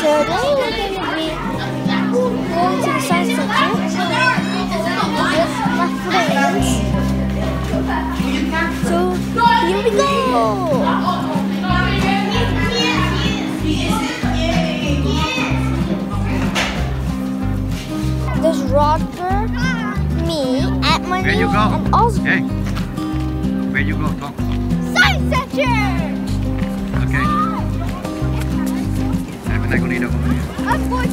So today we're going to be going to the Science Centre with my friends. So here we go! There's Roger, me, at my name, and Oswald. Hey. Where you go, Tom? Science Centre! Okay. I'm going to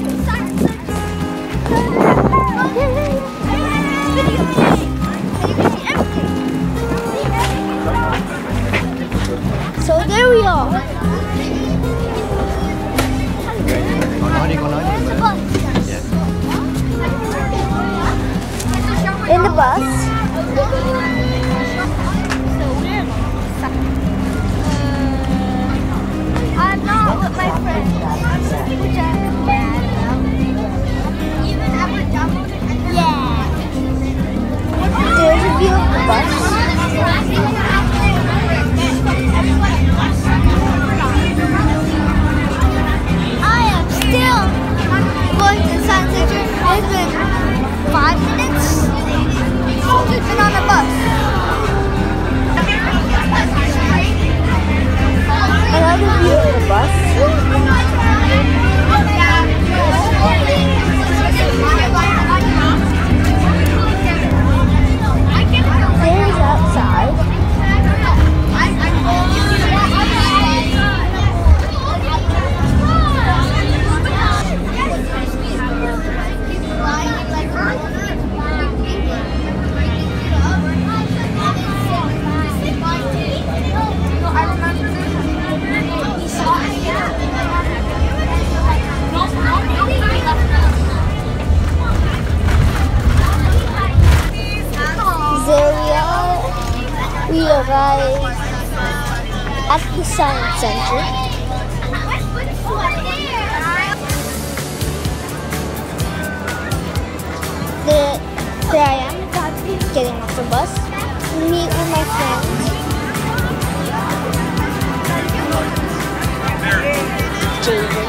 the Science Centre! So there we are! In the bus. We arrived at the Science Centre. There I am, getting off the bus to meet with my friends. Jaden.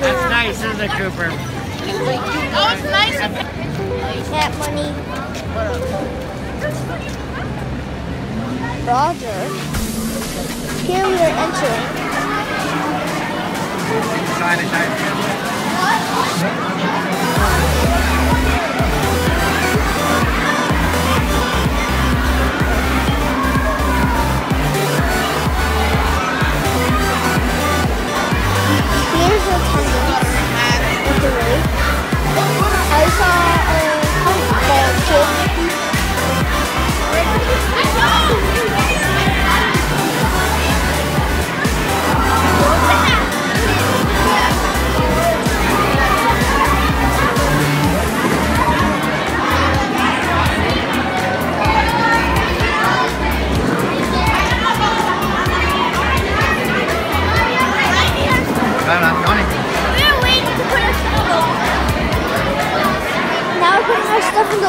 That's nice, isn't it, Cooper? Oh, it's nice. That money. Roger. Here we are entering. Here's our attendance at the rave. I saw in the lockers. I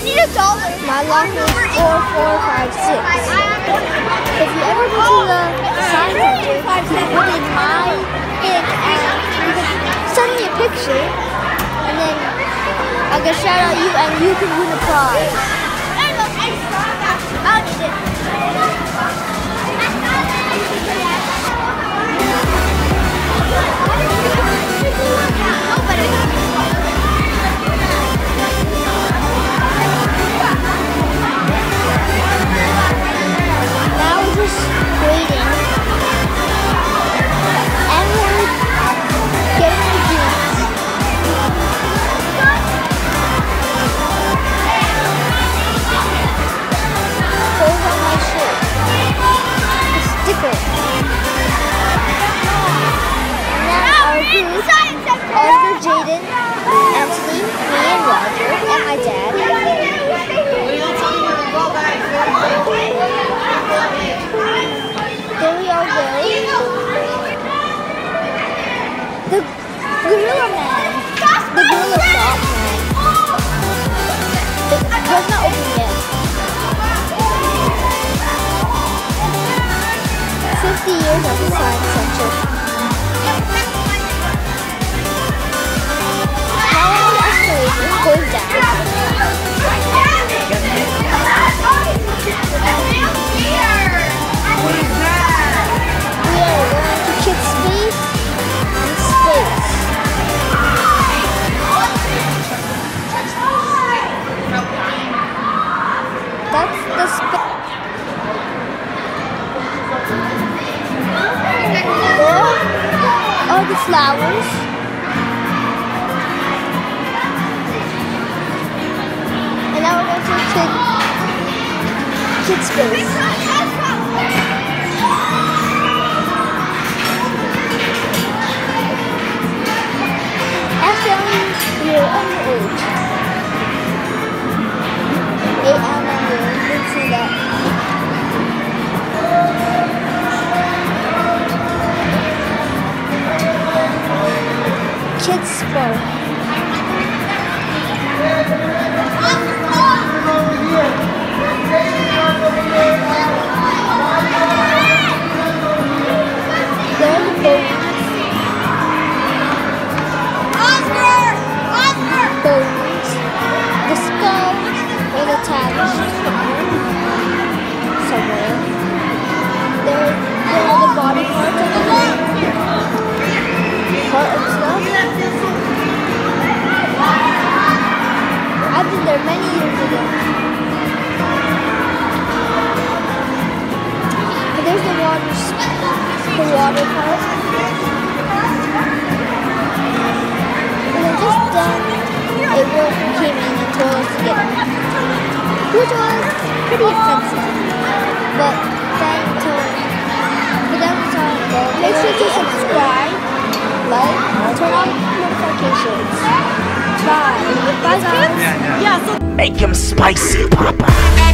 need $1. My locker is 4456. If you ever go to the Science Centre, you can buy it and send me a picture, and then I can shout out you and you can win a prize. 50 years of the Science Centre. How are the escalators going down? We are going to kick space and space. That's the space. All the flowers. And now we're going to kid space. After we're underage. They are underage. Let's see that. Kids Bar. Bones, the skull, and the towers somewhere. There are the body parts of the leg. Part of stuff. I've been there many years ago. But there's the water part. And I just done a wolf who came in and told us to get it, which was pretty offensive. But then make sure to subscribe, like, and turn on notifications. Bye. Bye guys. Yeah, so make him spicy, Papa.